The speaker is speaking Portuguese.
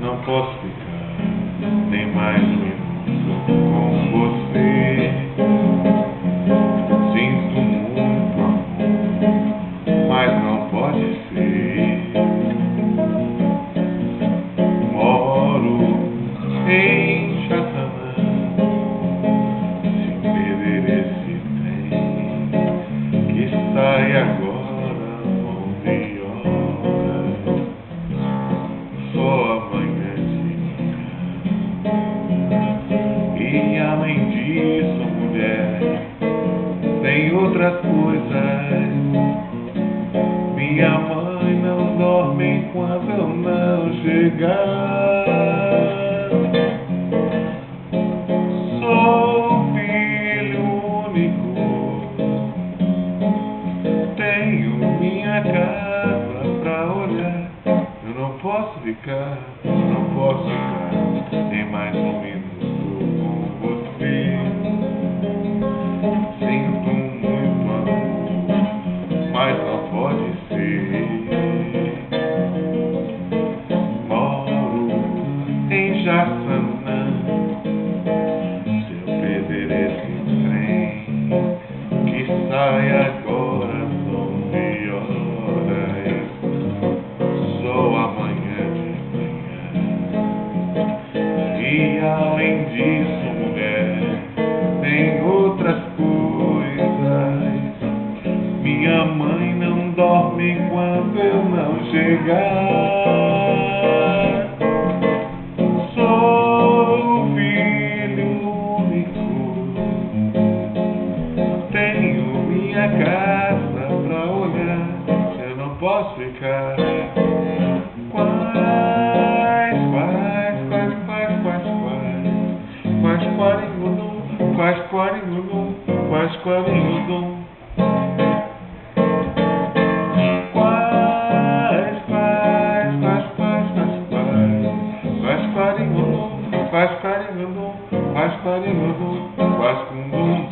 Não posso ficar nem mais um minuto com você. Sinto muito amor, mas não pode ser. Moro em Jaçanã, se perder esse trem que sai agora, 11 horas. Só amanhã se virá. E além disso, mulher, tem outras coisas. Minha mãe não dorme enquanto eu não chegar. Não posso ficar nem mais um minuto com você. Sinto muito amor, mas não pode ser. Moro em Jaçanã, se eu perder esse trem que sai agora, 11 horas. Só amanhã. E além disso, mulher, tem outras coisas. Minha mãe não dorme enquanto eu não chegar. Sou filho único, tenho minha casa pra olhar. Eu não posso ficar. Quase